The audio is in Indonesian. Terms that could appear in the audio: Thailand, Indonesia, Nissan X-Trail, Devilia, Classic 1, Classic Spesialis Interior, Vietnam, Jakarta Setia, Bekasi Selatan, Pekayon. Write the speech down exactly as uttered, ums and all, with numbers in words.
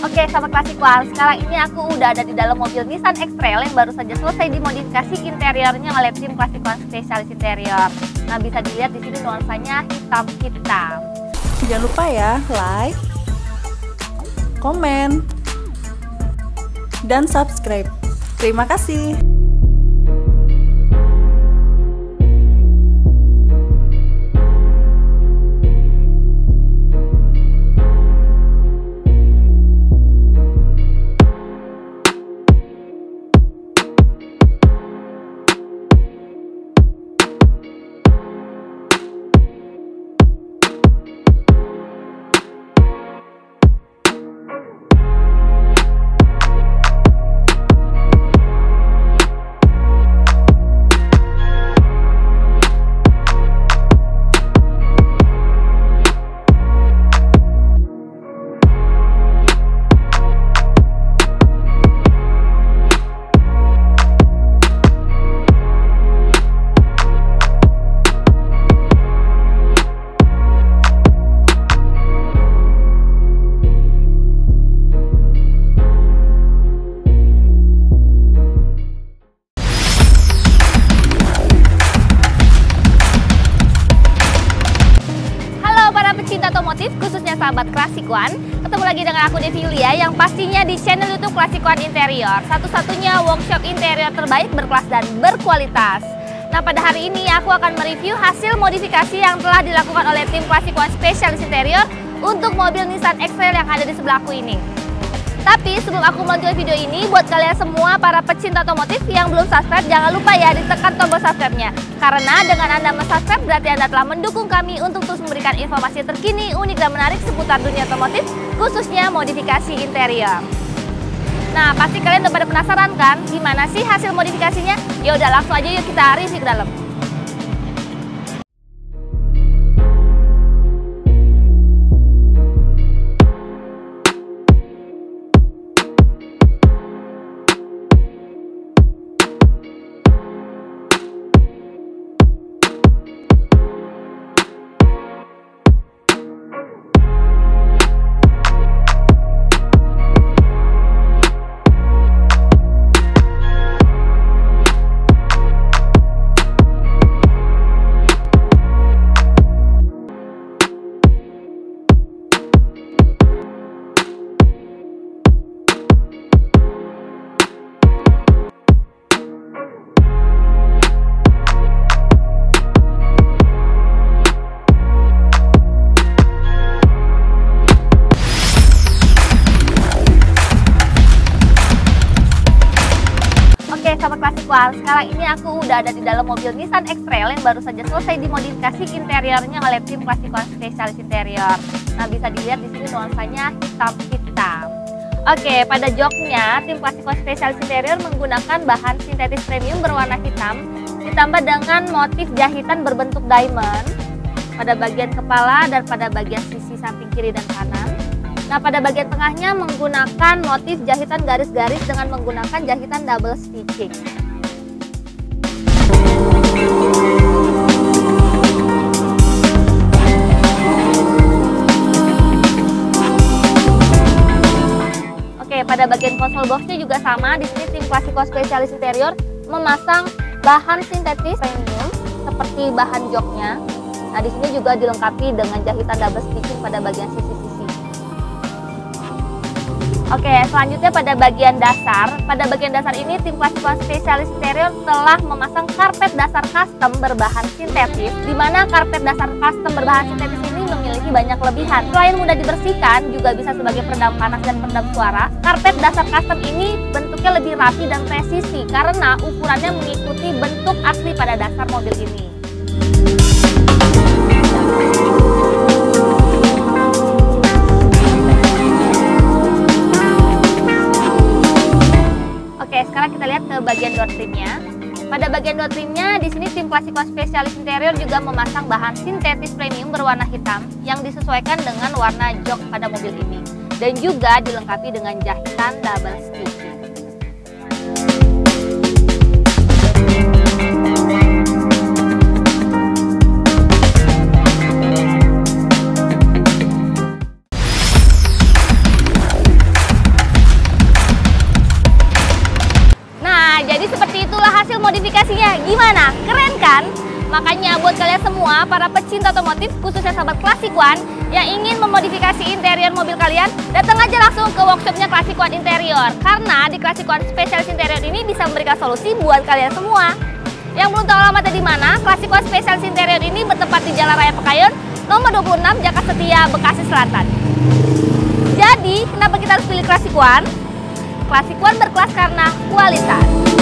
Oke, sahabat Classic one, sekarang ini aku udah ada di dalam mobil Nissan X-Trail yang baru saja selesai dimodifikasi interiornya oleh tim Classic one spesialis interior. Nah, bisa dilihat di sini nuansanya hitam-hitam. Jangan lupa ya, like, komen, dan subscribe. Terima kasih. Khususnya sahabat Classic one, ketemu lagi dengan aku Devilia yang pastinya di channel YouTube Classic one Interior, satu-satunya workshop interior terbaik berkelas dan berkualitas. Nah, pada hari ini aku akan mereview hasil modifikasi yang telah dilakukan oleh tim Classic one spesialis interior untuk mobil Nissan X-Trail yang ada di sebelahku ini. Tapi sebelum aku melanjutkan video ini, buat kalian semua para pecinta otomotif yang belum subscribe, jangan lupa ya ditekan tombol subscribe-nya. Karena dengan Anda mensubscribe berarti Anda telah mendukung kami untuk terus memberikan informasi terkini, unik dan menarik seputar dunia otomotif, khususnya modifikasi interior. Nah, pasti kalian udah pada penasaran kan gimana sih hasil modifikasinya? Ya udah, langsung aja yuk kita review ke dalam. Sekarang ini aku udah ada di dalam mobil Nissan X-Trail yang baru saja selesai dimodifikasi interiornya oleh tim Classic one spesialis interior. Nah, bisa dilihat di sini nuansanya hitam-hitam. Oke, pada joknya tim Classic one spesialis interior menggunakan bahan sintetis premium berwarna hitam ditambah dengan motif jahitan berbentuk diamond pada bagian kepala dan pada bagian sisi samping kiri dan kanan. Nah, pada bagian tengahnya menggunakan motif jahitan garis-garis dengan menggunakan jahitan double stitching. Pada bagian konsol boxnya juga sama. Di sini tim Classic one spesialis interior memasang bahan sintetis premium seperti bahan joknya. Nah, di sini juga dilengkapi dengan jahitan double stitching pada bagian sisi-sisi. Oke, selanjutnya pada bagian dasar. Pada bagian dasar ini tim Classic one spesialis interior telah memasang karpet dasar custom berbahan sintetis, di mana karpet dasar custom berbahan sintetis ini memiliki banyak kelebihan. Selain mudah dibersihkan, juga bisa sebagai peredam panas dan peredam suara. Karpet dasar custom ini bentuknya lebih rapi dan presisi karena ukurannya mengikuti bentuk asli pada dasar mobil ini. Oke, sekarang kita lihat ke bagian door trimnya. Pada bagian door trimnya, di sini tim Classic one spesialis interior juga memasang bahan sintetis premium berwarna hitam yang disesuaikan dengan warna jok pada mobil ini dan juga dilengkapi dengan jahitan double stitching. modifikasinya gimana? Keren kan? Makanya buat kalian semua para pecinta otomotif, khususnya sahabat Classic satu yang ingin memodifikasi interior mobil kalian, datang aja langsung ke workshopnya Classic satu Interior. Karena di Classic satu Spesialis Interior ini bisa memberikan solusi buat kalian semua. Yang belum tahu alamatnya di mana, Classic satu Spesialis Interior ini bertempat di Jalan Raya Pekayon, nomor dua puluh enam Jakarta Setia, Bekasi Selatan. Jadi, kenapa kita harus pilih Classic satu? Classic satu berkelas karena kualitas.